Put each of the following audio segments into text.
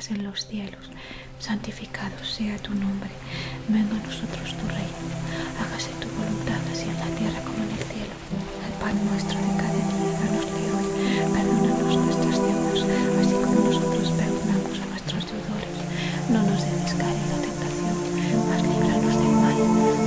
estás en los cielos, santificado sea tu nombre, venga a nosotros tu reino, hágase tu voluntad así en la tierra como en el cielo. El pan nuestro de cada día, danos de hoy, perdónanos nuestras deudas, así como nosotros perdonamos a nuestros deudores, no nos dejes caer en la tentación, mas líbranos del mal. Amén.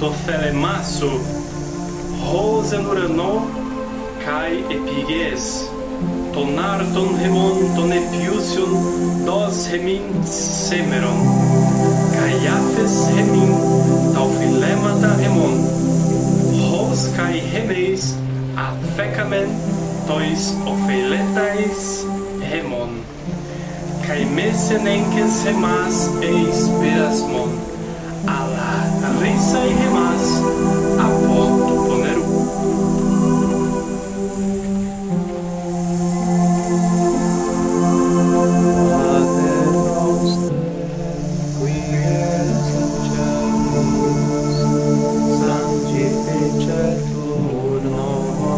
Tocelemasu, Rosenurano, Kai Epiges, Tonarton Remon, Tonepiusion, Dos Remin Semeron, Caiafes Remin, Taufilemata Remon, Ros Kai Remeis, Afecamen, Tois Ofeletais Remon, Caimesenenques Semas Eis Perasmon. Risa y demás, aporto poner. Padre nuestro que estáis en el cielo,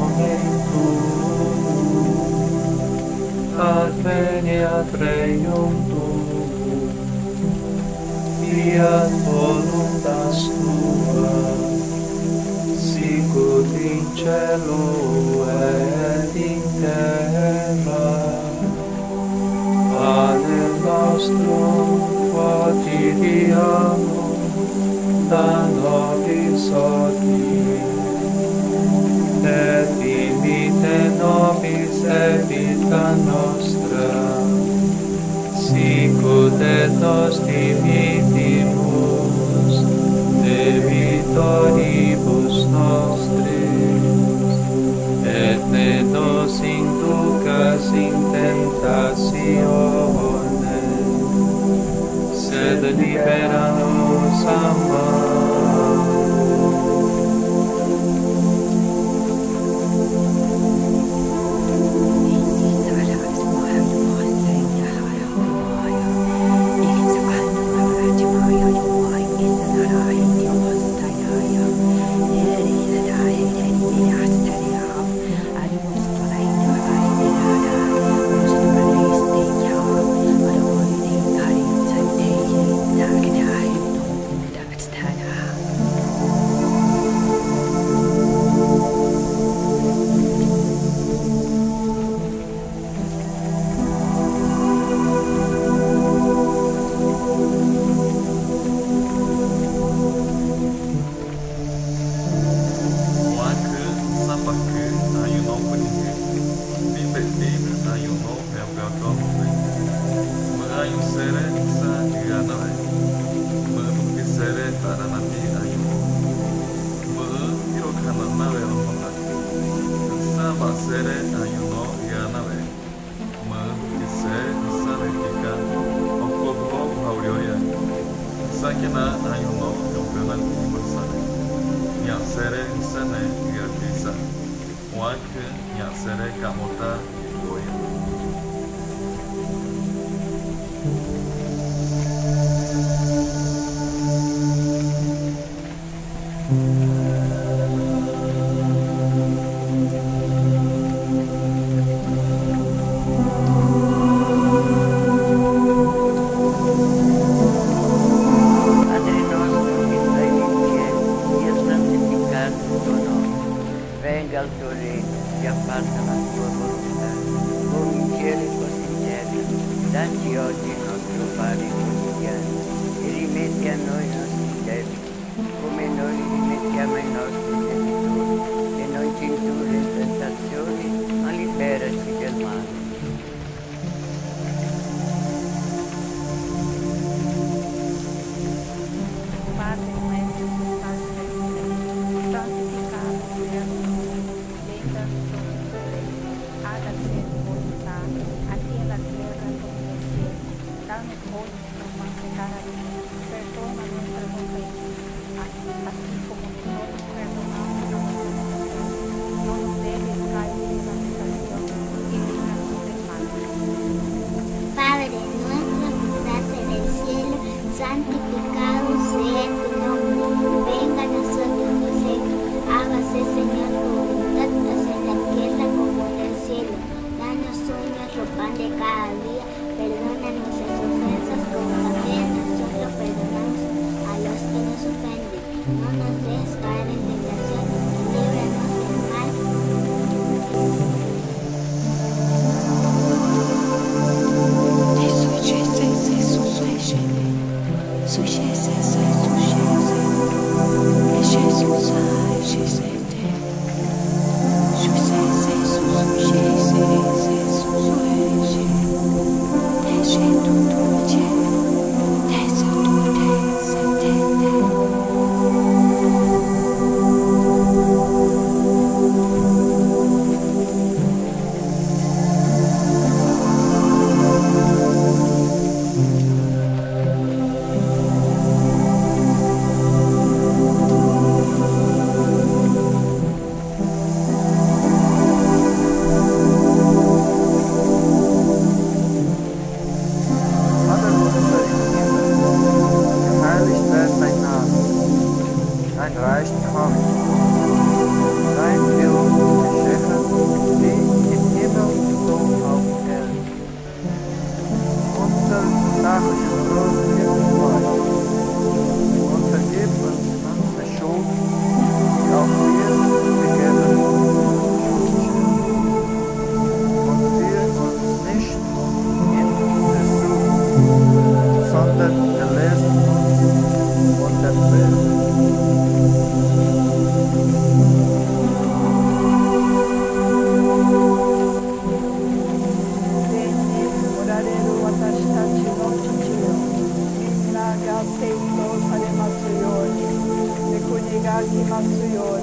とされますように、御国が来ますよう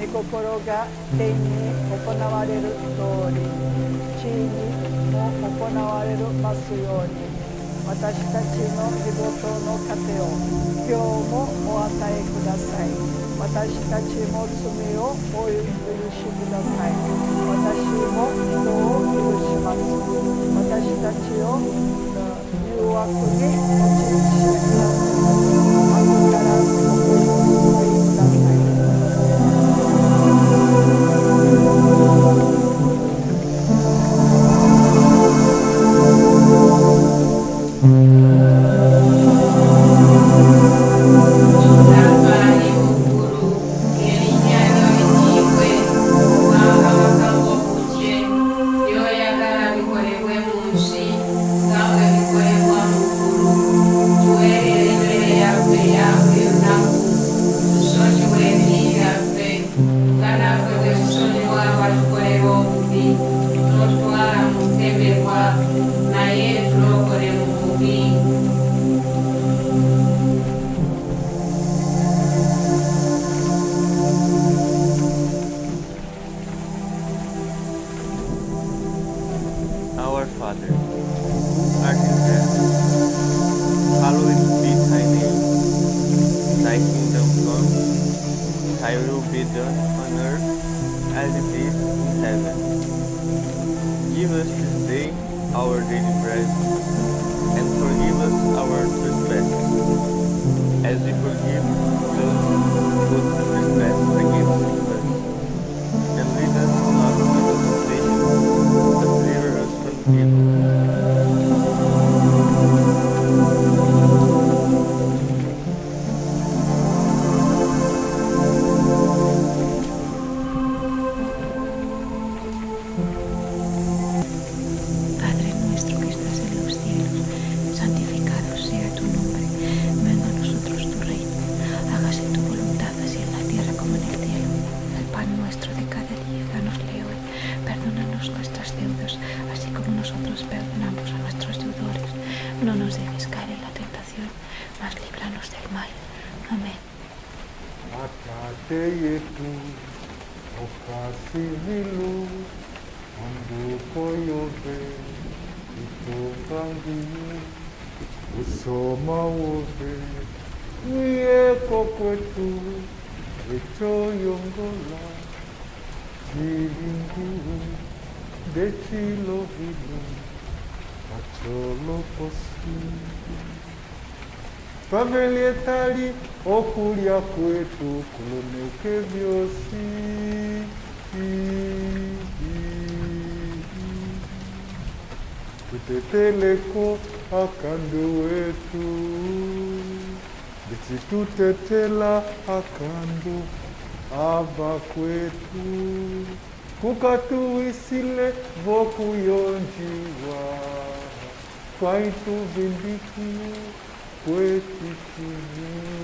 に、御心が天に行われる通り、地にも行われますように、私たちの日ごとの糧を今日もお与えください。私たちも罪をお許しください。私も人を許します。私たちを誘惑に陥れないでください。Paveletari okuria kwetu kuloneke vyosi tuteteleko akando wetu bichi tutetela akando aba kwetu kukatuwisile vokuyonjiwa kwaitu vindiki. Where did you